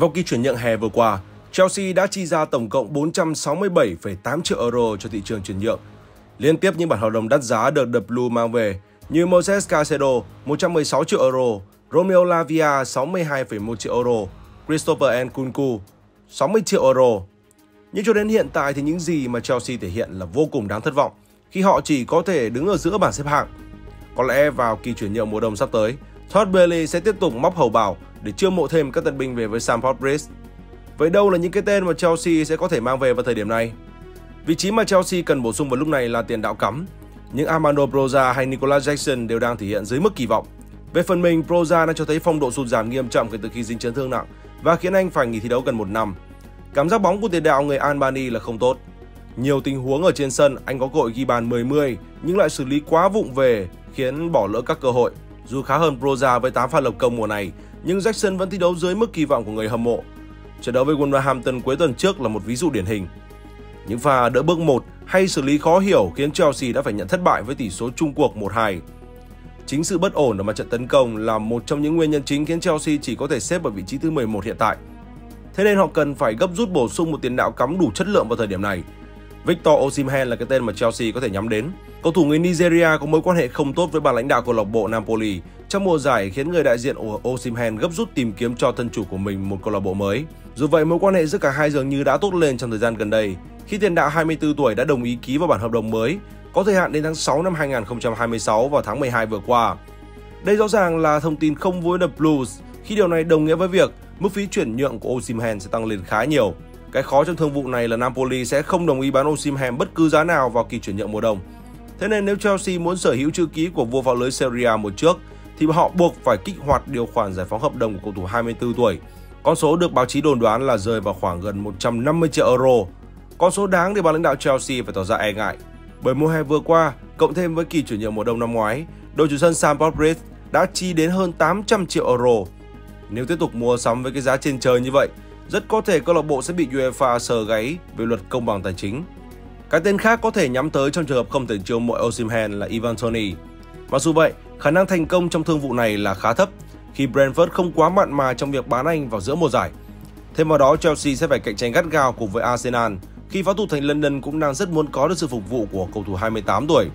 Vào kỳ chuyển nhượng hè vừa qua, Chelsea đã chi ra tổng cộng 467,8 triệu euro cho thị trường chuyển nhượng. Liên tiếp những bản hợp đồng đắt giá được The Blue mang về như Moses Caicedo 116 triệu euro, Romeo Lavia 62,1 triệu euro, Christopher Nkunku 60 triệu euro. Nhưng cho đến hiện tại thì những gì mà Chelsea thể hiện là vô cùng đáng thất vọng khi họ chỉ có thể đứng ở giữa bảng xếp hạng. Có lẽ vào kỳ chuyển nhượng mùa đông sắp tới, Todd Boehly sẽ tiếp tục móc hầu bảo để chiêu mộ thêm các tân binh về với Stamford Bridge. Vậy đâu là những cái tên mà Chelsea sẽ có thể mang về vào thời điểm này? Vị trí mà Chelsea cần bổ sung vào lúc này là tiền đạo cắm. Những Armando Broja hay Nicolas Jackson đều đang thể hiện dưới mức kỳ vọng. Về phần mình, Broja đã cho thấy phong độ sụt giảm nghiêm trọng kể từ khi dính chấn thương nặng và khiến anh phải nghỉ thi đấu gần một năm. Cảm giác bóng của tiền đạo người Albany là không tốt. Nhiều tình huống ở trên sân, anh có cơ hội ghi bàn 10-10 nhưng lại xử lý quá vụng về khiến bỏ lỡ các cơ hội. Dù khá hơn Broja với 8 pha lập công mùa này, nhưng Jackson vẫn thi đấu dưới mức kỳ vọng của người hâm mộ. Trận đấu với Wolverhampton cuối tuần trước là một ví dụ điển hình. Những pha đỡ bước 1 hay xử lý khó hiểu khiến Chelsea đã phải nhận thất bại với tỷ số chung cuộc 1-2. Chính sự bất ổn ở mặt trận tấn công là một trong những nguyên nhân chính khiến Chelsea chỉ có thể xếp ở vị trí thứ 11 hiện tại. Thế nên họ cần phải gấp rút bổ sung một tiền đạo cắm đủ chất lượng vào thời điểm này. Victor Osimhen là cái tên mà Chelsea có thể nhắm đến. Cầu thủ người Nigeria có mối quan hệ không tốt với ban lãnh đạo câu lạc bộ Napoli trong mùa giải khiến người đại diện của Osimhen gấp rút tìm kiếm cho thân chủ của mình một câu lạc bộ mới. Dù vậy, mối quan hệ giữa cả hai dường như đã tốt lên trong thời gian gần đây khi tiền đạo 24 tuổi đã đồng ý ký vào bản hợp đồng mới có thời hạn đến tháng 6 năm 2026 vào tháng 12 vừa qua. Đây rõ ràng là thông tin không vui The Blues khi điều này đồng nghĩa với việc mức phí chuyển nhượng của Osimhen sẽ tăng lên khá nhiều. Cái khó trong thương vụ này là Napoli sẽ không đồng ý bán Osimhen bất cứ giá nào vào kỳ chuyển nhượng mùa đông. Thế nên nếu Chelsea muốn sở hữu chữ ký của vua phá lưới Serie A mùa trước thì họ buộc phải kích hoạt điều khoản giải phóng hợp đồng của cầu thủ 24 tuổi. Con số được báo chí đồn đoán là rơi vào khoảng gần 150 triệu euro. Con số đáng để ban lãnh đạo Chelsea phải tỏ ra e ngại. Bởi mùa hè vừa qua, cộng thêm với kỳ chuyển nhượng mùa đông năm ngoái, đội chủ sân Stamford Bridge đã chi đến hơn 800 triệu euro. Nếu tiếp tục mua sắm với cái giá trên trời như vậy, rất có thể câu lạc bộ sẽ bị UEFA sờ gáy về luật công bằng tài chính. Cái tên khác có thể nhắm tới trong trường hợp không thể chiêu mộ Osimhen là Ivan Toni. Mặc dù vậy, khả năng thành công trong thương vụ này là khá thấp khi Brentford không quá mặn mà trong việc bán anh vào giữa mùa giải. Thêm vào đó, Chelsea sẽ phải cạnh tranh gắt gao cùng với Arsenal khi pháo thủ thành London cũng đang rất muốn có được sự phục vụ của cầu thủ 28 tuổi.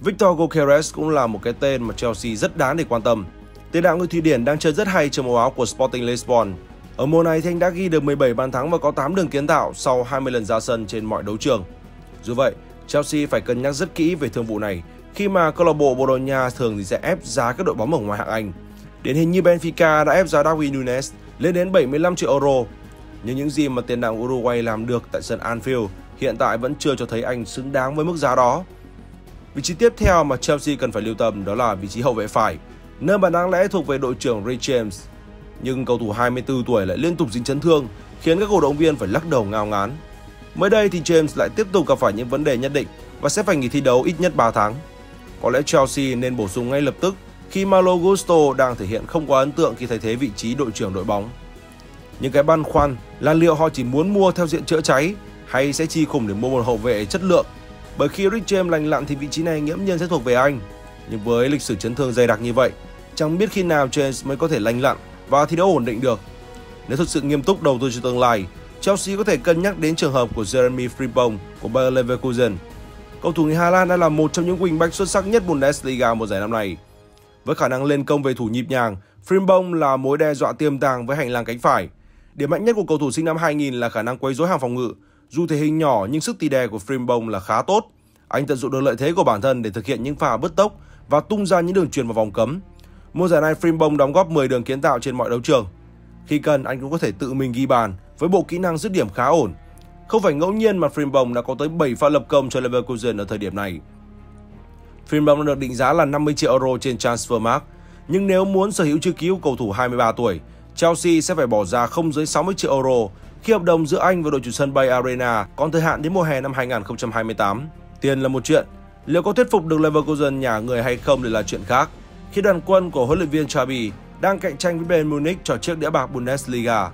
Victor Gyokeres cũng là một cái tên mà Chelsea rất đáng để quan tâm. Tiền đạo người Thụy Điển đang chơi rất hay trong màu áo của Sporting Lisbon. Ở mùa này thì anh đã ghi được 17 bàn thắng và có 8 đường kiến tạo sau 20 lần ra sân trên mọi đấu trường. Dù vậy, Chelsea phải cân nhắc rất kỹ về thương vụ này khi mà câu lạc bộ Bologna thường thì sẽ ép giá các đội bóng ở ngoài hạng Anh. Điển hình như Benfica đã ép giá Darwin Nunes lên đến 75 triệu euro. Nhưng những gì mà tiền đạo Uruguay làm được tại sân Anfield hiện tại vẫn chưa cho thấy anh xứng đáng với mức giá đó. Vị trí tiếp theo mà Chelsea cần phải lưu tâm đó là vị trí hậu vệ phải, nơi mà đáng lẽ thuộc về đội trưởng Ray James. Nhưng cầu thủ 24 tuổi lại liên tục dính chấn thương khiến các cổ động viên phải lắc đầu ngao ngán. Mới đây thì James lại tiếp tục gặp phải những vấn đề nhất định và sẽ phải nghỉ thi đấu ít nhất 3 tháng. Có lẽ Chelsea nên bổ sung ngay lập tức khi Malo Gusto đang thể hiện không quá ấn tượng khi thay thế vị trí đội trưởng đội bóng. Nhưng cái băn khoăn là liệu họ chỉ muốn mua theo diện chữa cháy hay sẽ chi khủng để mua một hậu vệ chất lượng. Bởi khi Rick James lành lặn thì vị trí này nghiễm nhiên sẽ thuộc về anh. Nhưng với lịch sử chấn thương dày đặc như vậy, chẳng biết khi nào James mới có thể lành lặn và thi đấu ổn định được. Nếu thực sự nghiêm túc đầu tư cho tương lai, Chelsea có thể cân nhắc đến trường hợp của Jeremy Frimpong của Bayer Leverkusen. Cầu thủ người Hà Lan đã là một trong những wingback xuất sắc nhất Bundesliga mùa giải năm nay. Với khả năng lên công về thủ nhịp nhàng, Frimpong là mối đe dọa tiềm tàng với hành lang cánh phải. Điểm mạnh nhất của cầu thủ sinh năm 2000 là khả năng quấy rối hàng phòng ngự. Dù thể hình nhỏ nhưng sức tì đè của Frimpong là khá tốt. Anh tận dụng được lợi thế của bản thân để thực hiện những pha bứt tốc và tung ra những đường chuyền vào vòng cấm. Mùa giải này, Frimpong đóng góp 10 đường kiến tạo trên mọi đấu trường. Khi cần, anh cũng có thể tự mình ghi bàn với bộ kỹ năng dứt điểm khá ổn. Không phải ngẫu nhiên mà Frimpong đã có tới 7 pha lập công cho Leverkusen ở thời điểm này. Frimpong đã được định giá là 50 triệu euro trên Transfermarkt, nhưng nếu muốn sở hữu chữ ký của cầu thủ 23 tuổi, Chelsea sẽ phải bỏ ra không dưới 60 triệu euro khi hợp đồng giữa anh và đội chủ sân Bay Arena còn thời hạn đến mùa hè năm 2028. Tiền là một chuyện, liệu có thuyết phục được Leverkusen nhà người hay không thì là chuyện khác. Khi đoàn quân của huấn luyện viên Xabi đang cạnh tranh với Bayern Munich cho chiếc đĩa bạc Bundesliga.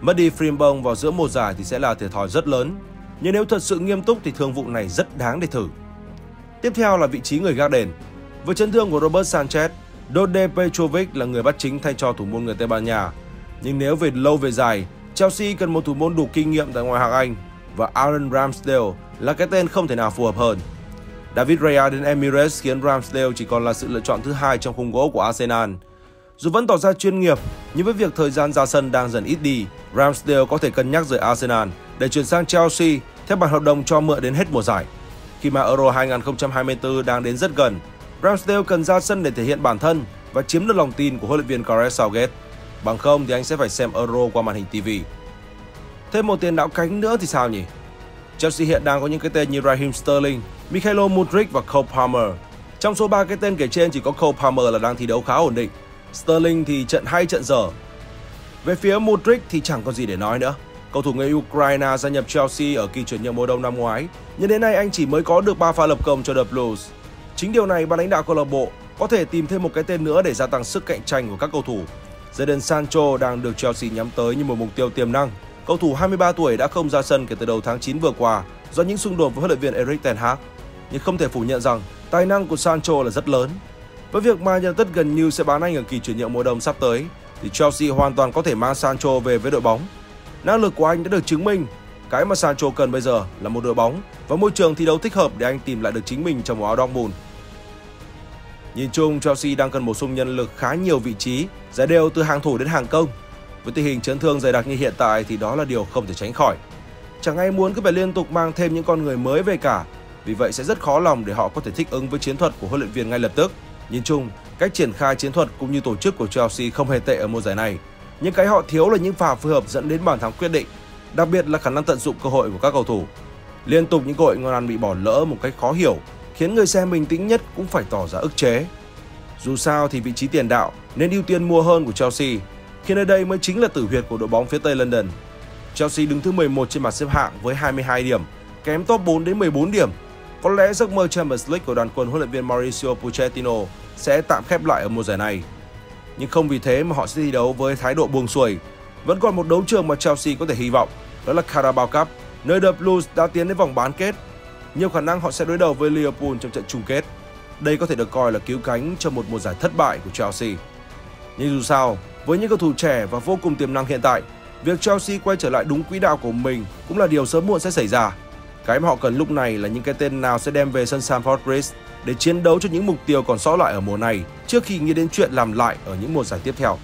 Mất đi Frimpong vào giữa mùa giải thì sẽ là thiệt thòi rất lớn, nhưng nếu thật sự nghiêm túc thì thương vụ này rất đáng để thử. Tiếp theo là vị trí người gác đền. Với chấn thương của Robert Sanchez, Dode Petrovic là người bắt chính thay cho thủ môn người Tây Ban Nha. Nhưng nếu về lâu về dài, Chelsea cần một thủ môn đủ kinh nghiệm tại ngoại hạng Anh và Aaron Ramsdale là cái tên không thể nào phù hợp hơn. David Raya đến Emirates khiến Ramsdale chỉ còn là sự lựa chọn thứ hai trong khung gỗ của Arsenal. Dù vẫn tỏ ra chuyên nghiệp, nhưng với việc thời gian ra sân đang dần ít đi, Ramsdale có thể cân nhắc rời Arsenal để chuyển sang Chelsea theo bản hợp đồng cho mượn đến hết mùa giải. Khi mà Euro 2024 đang đến rất gần, Ramsdale cần ra sân để thể hiện bản thân và chiếm được lòng tin của huấn luyện viên Gareth Southgate. Bằng không thì anh sẽ phải xem Euro qua màn hình TV. Thêm một tiền đạo cánh nữa thì sao nhỉ? Chelsea hiện đang có những cái tên như Raheem Sterling, Mikhailo Mudryk và Cole Palmer. Trong số 3 cái tên kể trên chỉ có Cole Palmer là đang thi đấu khá ổn định. Sterling thì trận hay trận dở. Về phía Mudryk thì chẳng có gì để nói nữa. Cầu thủ người Ukraine gia nhập Chelsea ở kỳ chuyển nhượng mùa đông năm ngoái, nhưng đến nay anh chỉ mới có được 3 pha lập công cho The Blues. Chính điều này ban lãnh đạo câu lạc bộ có thể tìm thêm một cái tên nữa để gia tăng sức cạnh tranh của các cầu thủ. Jadon Sancho đang được Chelsea nhắm tới như một mục tiêu tiềm năng. Cầu thủ 23 tuổi đã không ra sân kể từ đầu tháng 9 vừa qua do những xung đột với huấn luyện viên Erik ten Hag, nhưng không thể phủ nhận rằng tài năng của Sancho là rất lớn. Với việc Man United gần như sẽ bán anh ở kỳ chuyển nhượng mùa đông sắp tới, thì Chelsea hoàn toàn có thể mang Sancho về với đội bóng. Năng lực của anh đã được chứng minh. Cái mà Sancho cần bây giờ là một đội bóng và môi trường thi đấu thích hợp để anh tìm lại được chính mình trong màu áo Dortmund. Nhìn chung, Chelsea đang cần bổ sung nhân lực khá nhiều vị trí, giải đều từ hàng thủ đến hàng công. Với tình hình chấn thương dày đặc như hiện tại thì đó là điều không thể tránh khỏi. Chẳng ai muốn cứ phải liên tục mang thêm những con người mới về cả, vì vậy sẽ rất khó lòng để họ có thể thích ứng với chiến thuật của huấn luyện viên ngay lập tức. Nhìn chung, cách triển khai chiến thuật cũng như tổ chức của Chelsea không hề tệ ở mùa giải này. Những cái họ thiếu là những pha phối hợp dẫn đến bàn thắng quyết định, đặc biệt là khả năng tận dụng cơ hội của các cầu thủ. Liên tục những cơ hội ngon ăn bị bỏ lỡ một cách khó hiểu, khiến người xem bình tĩnh nhất cũng phải tỏ ra ức chế. Dù sao thì vị trí tiền đạo nên ưu tiên mua hơn của Chelsea, khi nơi đây mới chính là tử huyệt của đội bóng phía Tây London. Chelsea đứng thứ 11 trên bảng xếp hạng với 22 điểm, kém top 4 đến 14 điểm. Có lẽ giấc mơ Champions League của đoàn quân huấn luyện viên Mauricio Pochettino sẽ tạm khép lại ở mùa giải này. Nhưng không vì thế mà họ sẽ thi đấu với thái độ buông xuôi. Vẫn còn một đấu trường mà Chelsea có thể hy vọng, đó là Carabao Cup, nơi The Blues đã tiến đến vòng bán kết. Nhiều khả năng họ sẽ đối đầu với Liverpool trong trận chung kết. Đây có thể được coi là cứu cánh cho một mùa giải thất bại của Chelsea. Nhưng dù sao, với những cầu thủ trẻ và vô cùng tiềm năng hiện tại, việc Chelsea quay trở lại đúng quỹ đạo của mình cũng là điều sớm muộn sẽ xảy ra. Cái mà họ cần lúc này là những cái tên nào sẽ đem về sân Stamford Bridge để chiến đấu cho những mục tiêu còn sót lại ở mùa này trước khi nghĩ đến chuyện làm lại ở những mùa giải tiếp theo.